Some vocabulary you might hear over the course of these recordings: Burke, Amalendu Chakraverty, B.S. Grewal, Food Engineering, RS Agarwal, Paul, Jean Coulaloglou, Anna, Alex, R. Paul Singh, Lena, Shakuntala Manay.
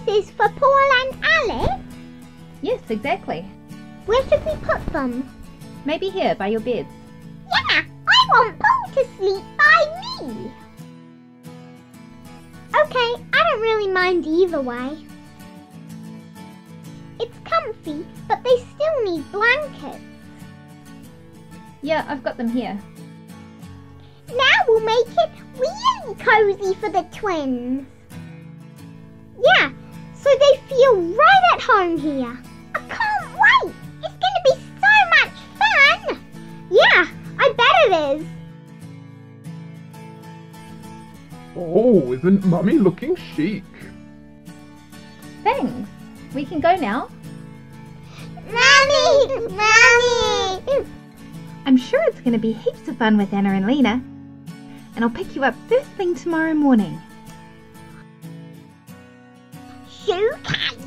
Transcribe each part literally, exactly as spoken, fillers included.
quizzes for Paul and Alex? Yes, exactly. Where should we put them? Maybe here, by your beds. Yeah, I want Paul to sleep by me. Okay, I don't really mind either way. It's comfy, but they still need blankets. Yeah, I've got them here. Now we'll make it really cozy for the twins. Yeah, so they feel right at home here. I can't wait! It's going to be so much fun! Yeah, I bet it is. Oh, isn't Mummy looking chic? Thanks. We can go now. Mummy! Mummy! I'm sure it's going to be heaps of fun with Anna and Lena. And I'll pick you up first thing tomorrow morning. Suitcase!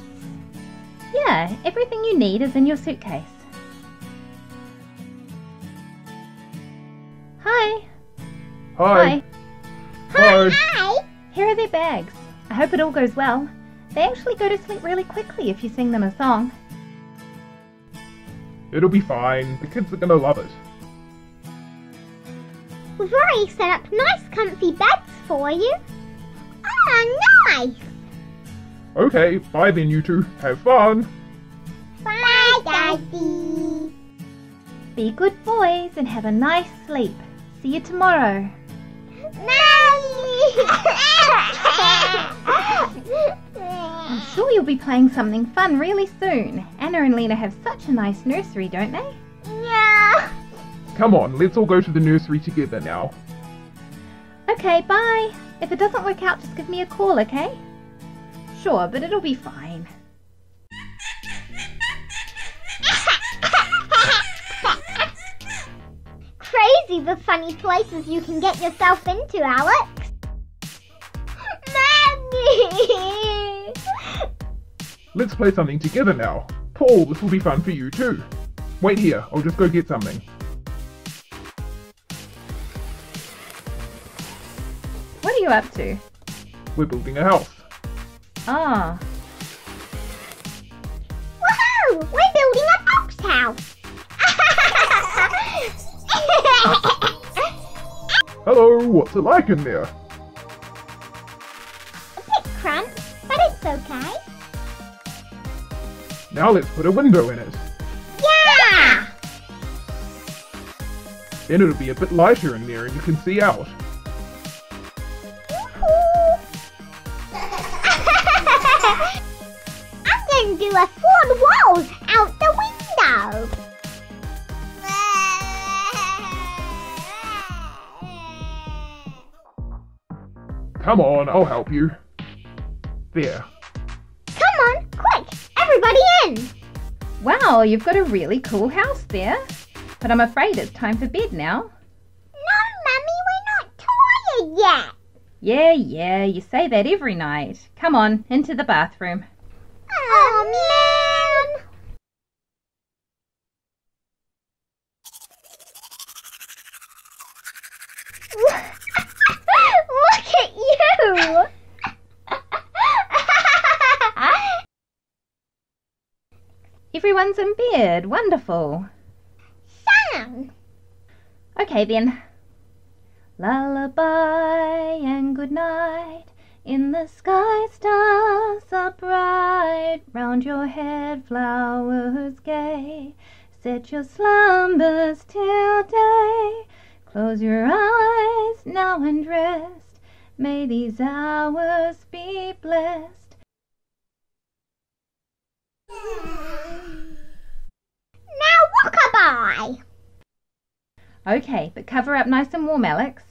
Yeah, everything you need is in your suitcase. Hi! Hi! Hi! Hi! Hi. Here are their bags. I hope it all goes well. They actually go to sleep really quickly if you sing them a song. It'll be fine. The kids are going to love it. We've already set up nice comfy beds for you. Oh, nice! Okay, bye then you two. Have fun! Bye, Daddy! Be good boys and have a nice sleep. See you tomorrow. Bye! I'm sure you'll be playing something fun really soon. Anna and Lena have such a nice nursery, don't they? Yeah! Come on, let's all go to the nursery together now. Okay, bye. If it doesn't work out, just give me a call, okay? Sure, but it'll be fine. Crazy the funny places you can get yourself into, Alex. Mummy! Let's play something together now. Paul, this will be fun for you too. Wait here, I'll just go get something. What are you up to? We're building a house. Ah. Woohoo! We're building a box house! Hello, what's it like in there? A bit cramped, but it's okay. Now let's put a window in it. Yeah! Then it'll be a bit lighter in there and you can see out. Do a flood walls out the window. Come on, I'll help you. There. Come on, quick, everybody in. Wow, you've got a really cool house there. But I'm afraid it's time for bed now. No, Mummy, we're not tired yet. Yeah, yeah, you say that every night. Come on, into the bathroom. Oh, man! Look at you! Everyone's in bed. Wonderful. Sound. Okay, then. Lullaby and good night. In the sky stars are bright, round your head flowers gay. Set your slumbers till day. Close your eyes now and rest. May these hours be blessed. Now walkaby! Okay, but cover up nice and warm, Alex.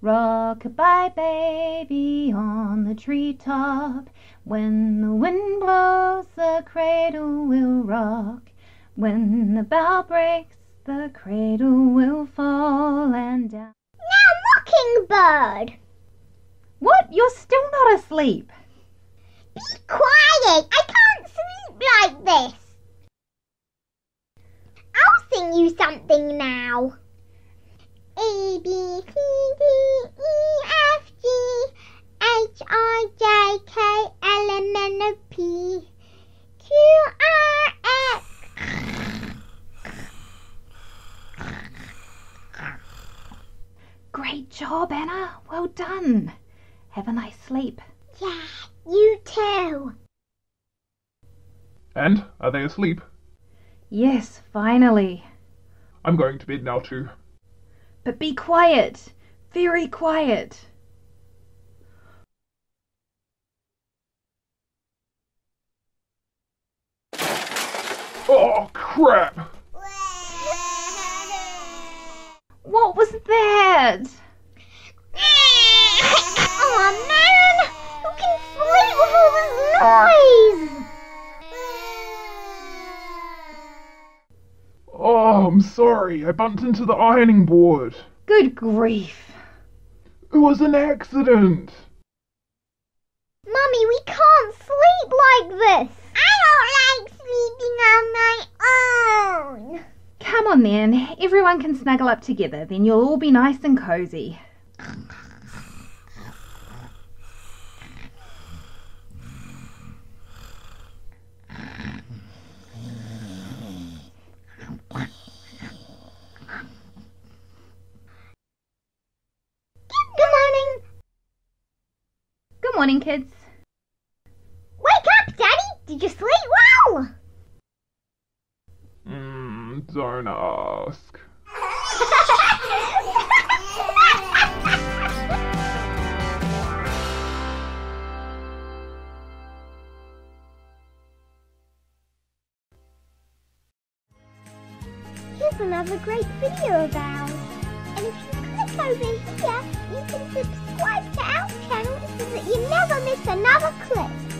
Rock-a-bye, baby, on the treetop. When the wind blows, the cradle will rock. When the bough breaks, the cradle will fall and down. Now, Mockingbird! What? You're still not asleep. Be quiet! I can't sleep like this. I'll sing you something now. A, B, C, D, E, F, G, H, H I J K Elementary P Q R X. Great job, Anna. Well done. Have a nice sleep. Yeah, you too. And are they asleep? Yes, finally. I'm going to bed now too. But be quiet. Very quiet. Oh, crap! What was that? Oh, man! Who can sleep with all this noise? Oh, I'm sorry. I bumped into the ironing board. Good grief. It was an accident. Mummy, we can't sleep like this. I don't like sleeping on my own. Come on then. Everyone can snuggle up together. Then you'll all be nice and cozy. Morning, kids. Wake up, Daddy! Did you sleep well? Mm, don't ask. Here's another great video of ours. And if you click over here, you can subscribe to our channel so that you never miss another clip.